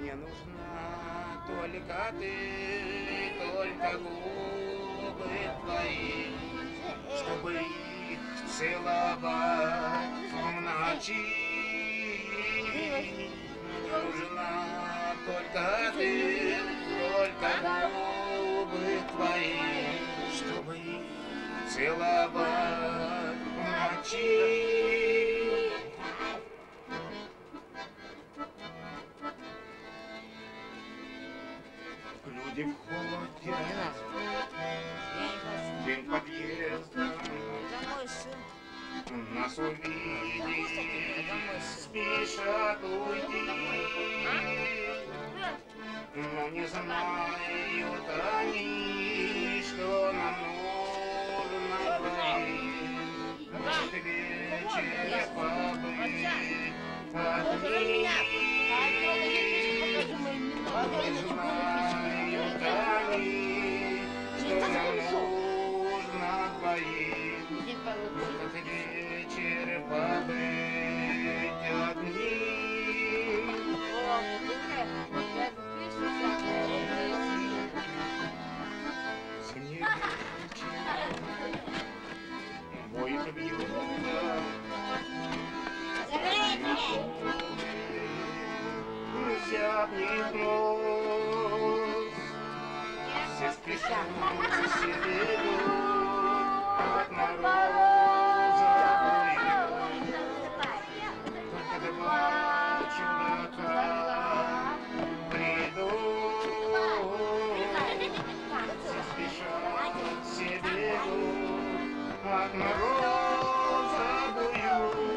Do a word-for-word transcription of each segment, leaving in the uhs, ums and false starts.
Мне нужна только ты, только губы твои, чтобы их целовать в ночи. Мне нужна только ты, только губы твои, чтобы их целовать в ночи. Люди входят в день подъезда, нас увидели, спешат уйти, но не знают они, что нам нужно быть, может вечер побыть одни. Не знают они, что нам нужно двоим, этот вечер побыть одним. Зимний вечер воет вьюга, зябнет нос, все спешат, все бегут от мороза плывет. Только два чудака придут, все спешат, все бегут от мороза буют.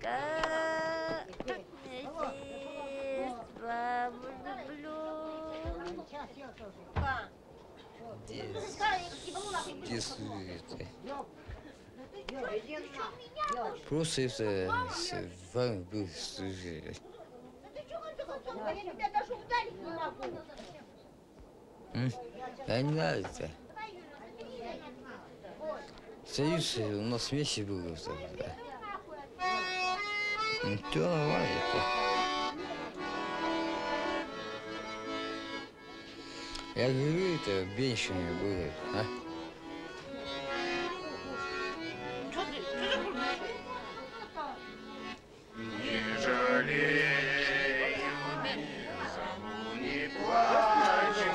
Как детство влюблю, где суеты. Просто это вам бы служили. Я тебя даже ударить не могу. Да не надо это. Союз у нас вместе был. Ну что, давай это. Я говорю, это бенщине будет, а? Не жалею, не зову, не плачу,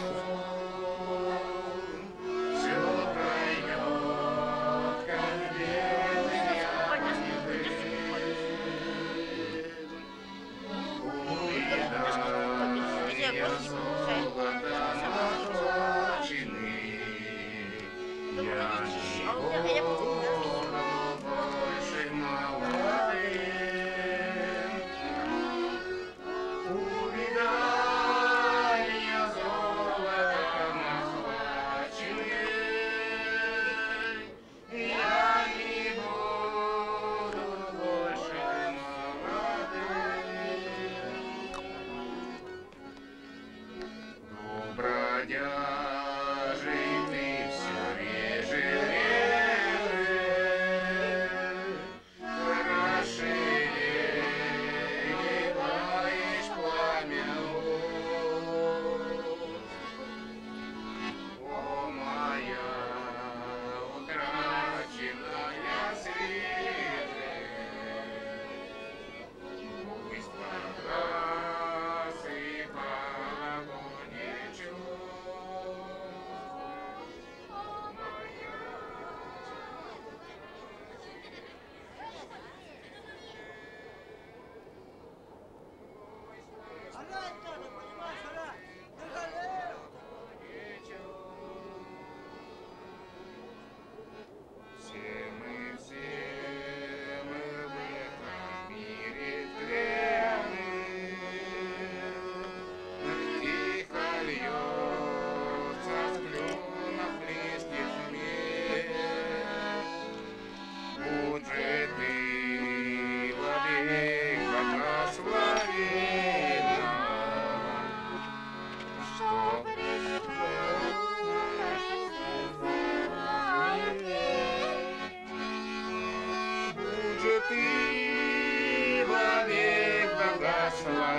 все пройдет, как белый ангел. Я золото наточенный,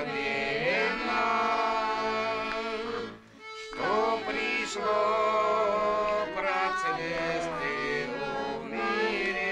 мгновенно, что пришло процветствие в мире.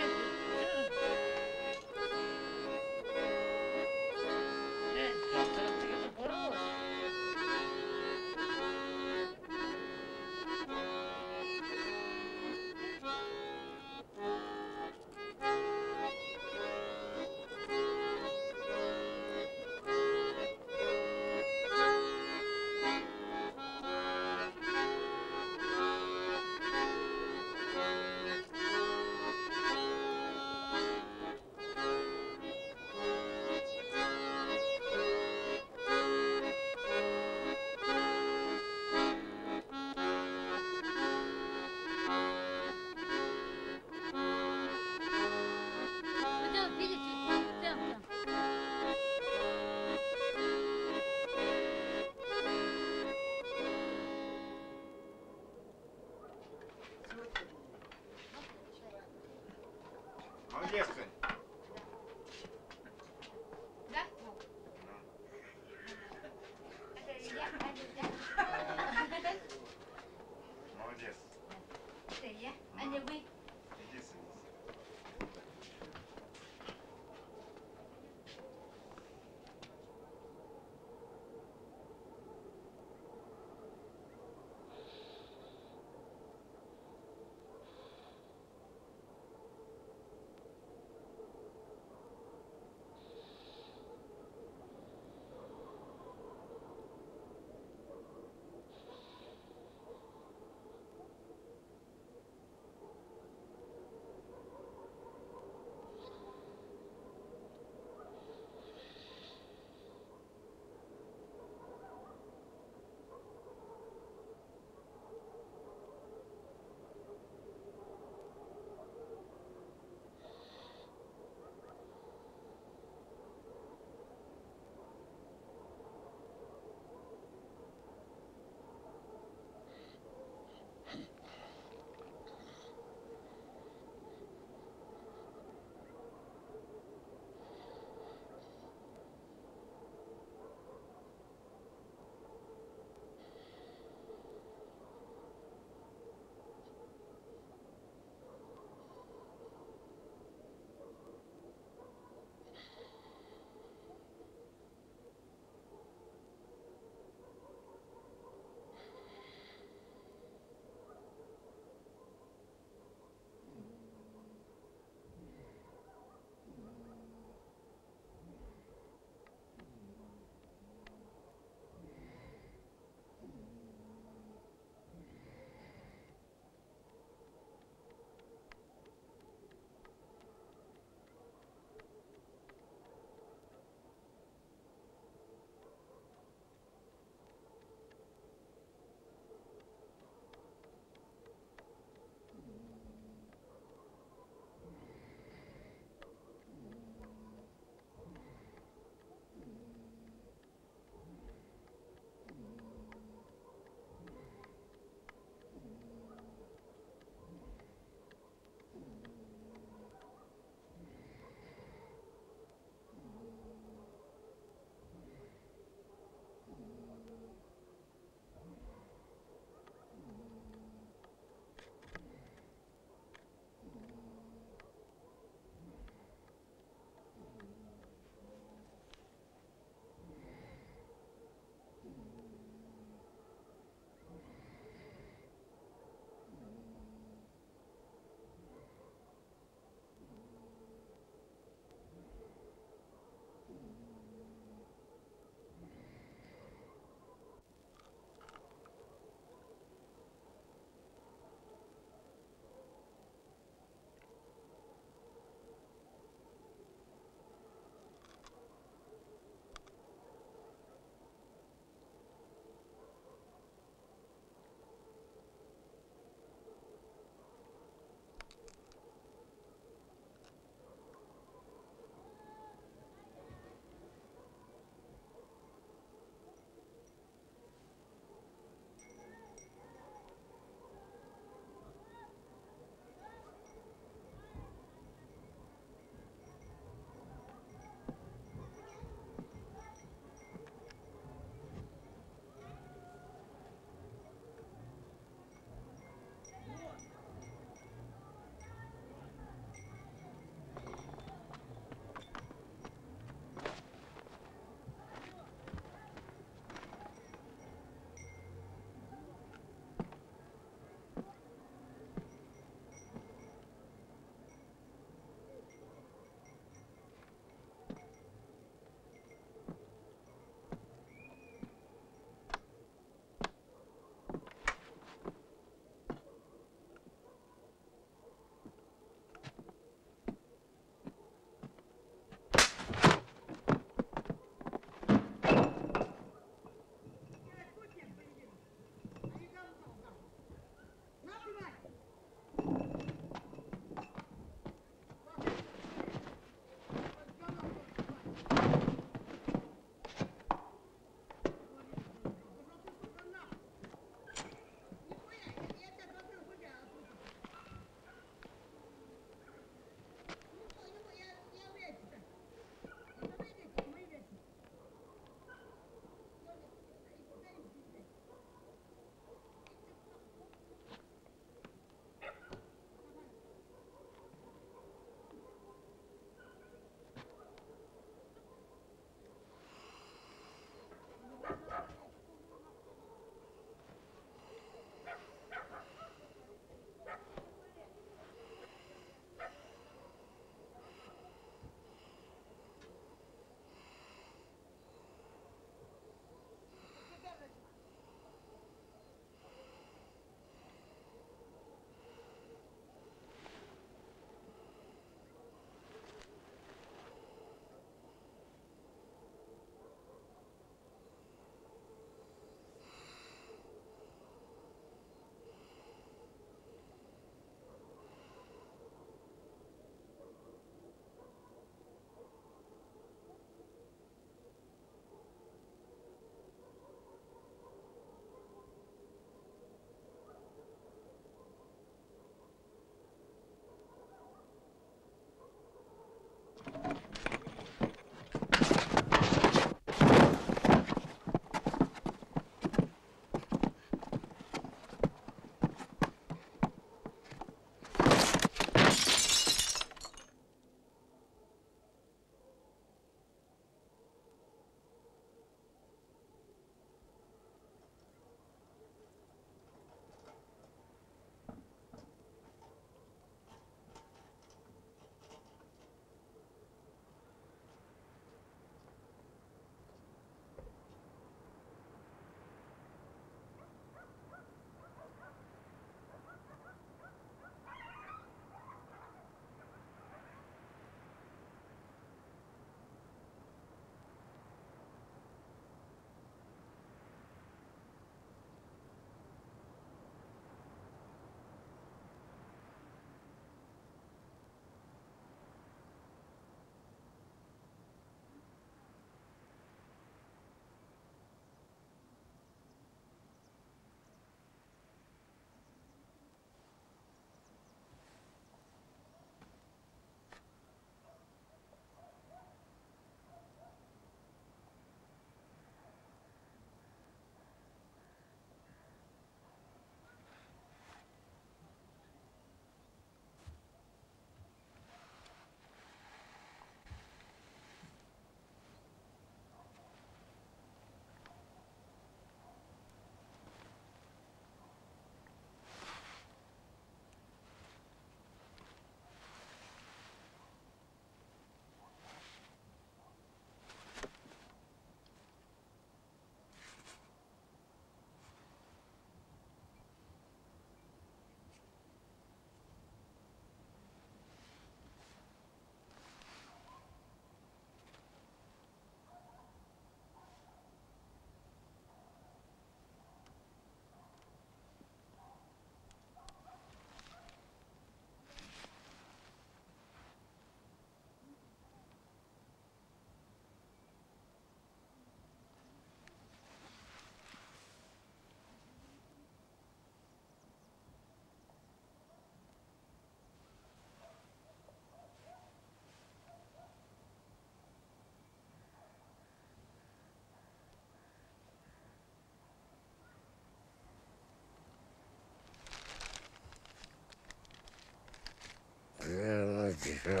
да,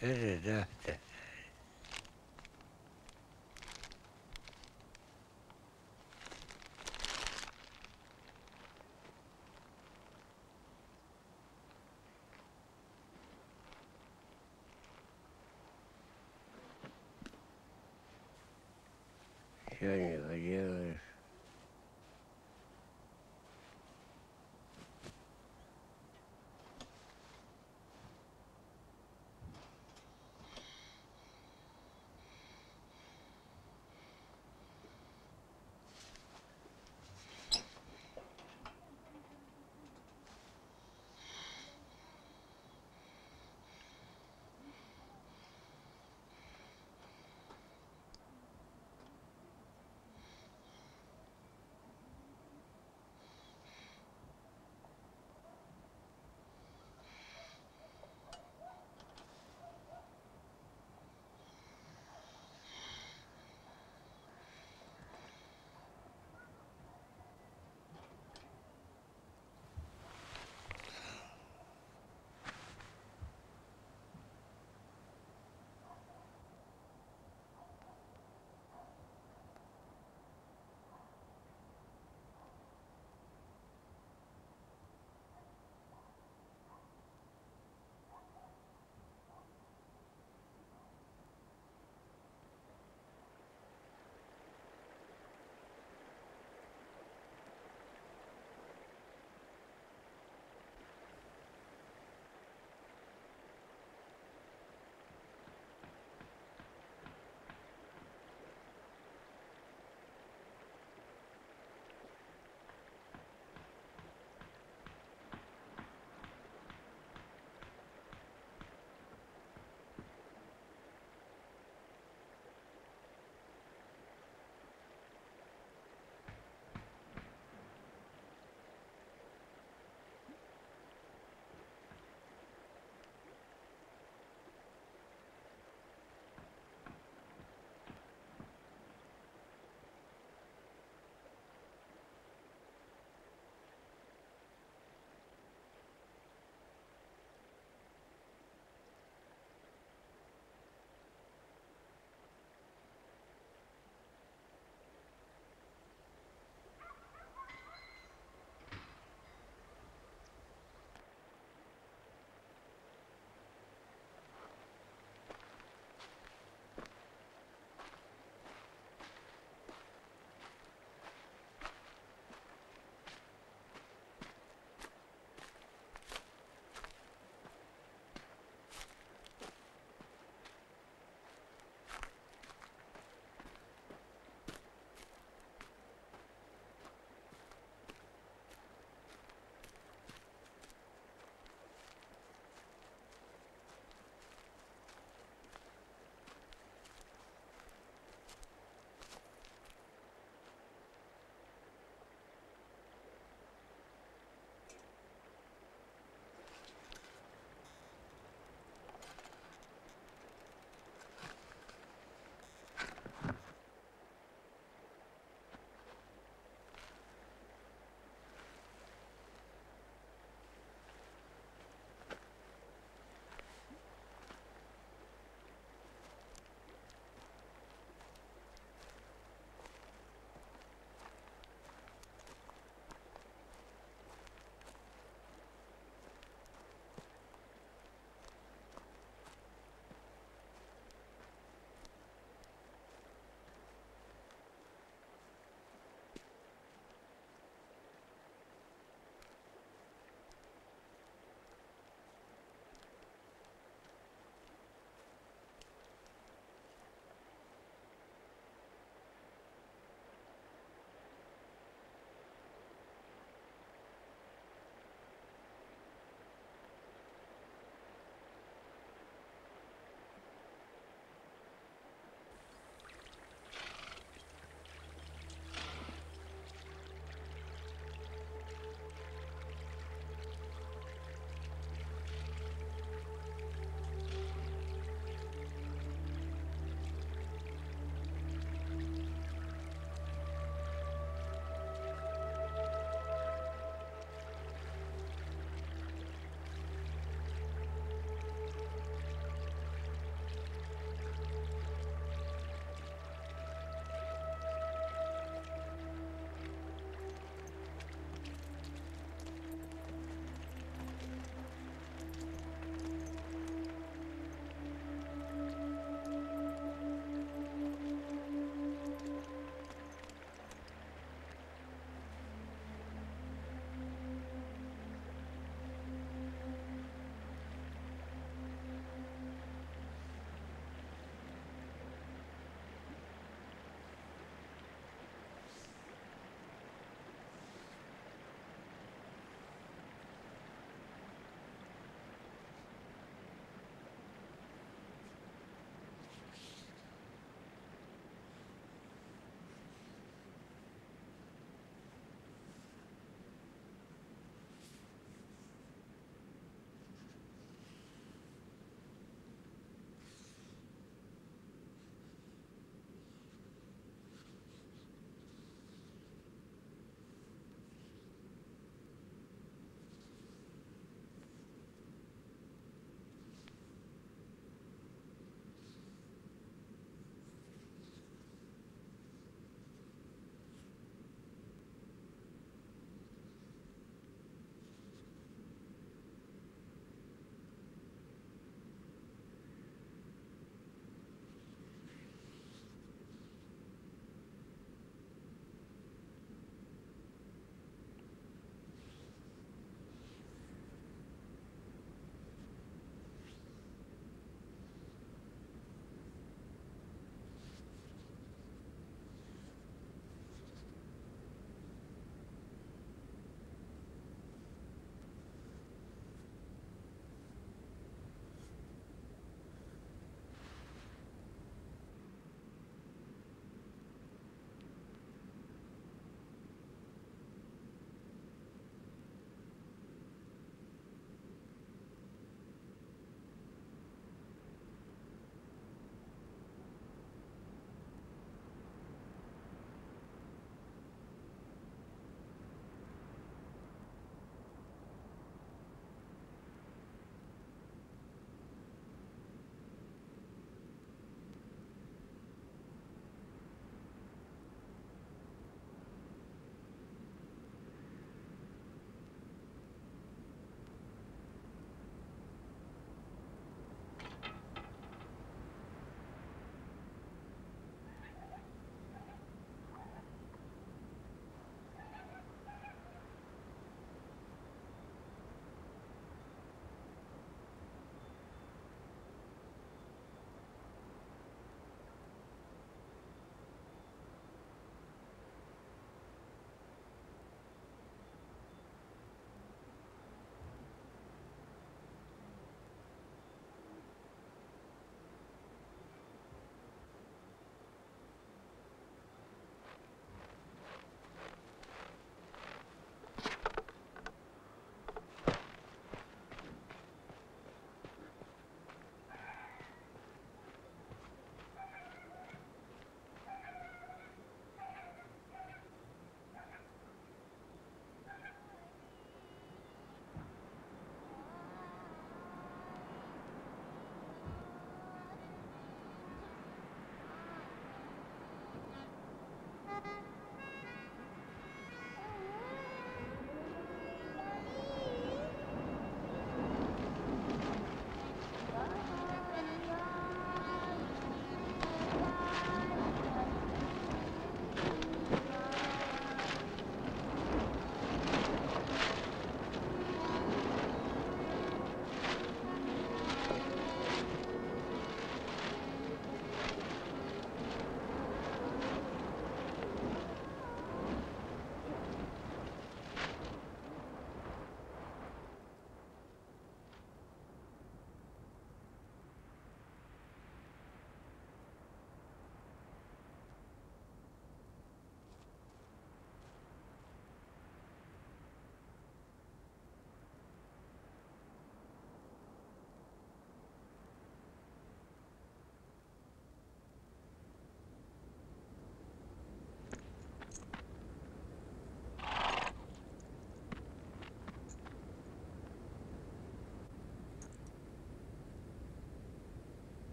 да. Я не поделаю.